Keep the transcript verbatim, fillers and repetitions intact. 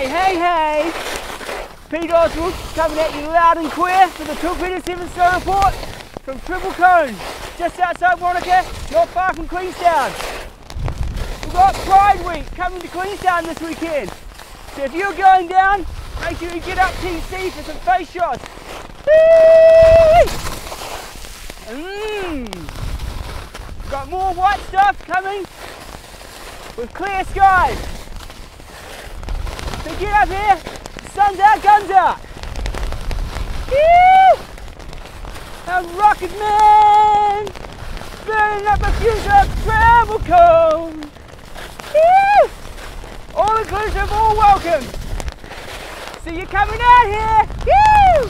Hey, hey, hey! Pete Oswald coming at you loud and clear for the T seven Report from Treble Cone, just outside Wanaka, not far from Queenstown. We've got Pride Week coming to Queenstown this weekend, so if you're going down, make sure you get up T C for some face shots. Mmm! Got more white stuff coming with clear skies. So get up here, sun's out, guns out. Woo! A rocket man, burning up a future of Treble Cone. Woo! All inclusive, all welcome. So you're coming out here. Woo!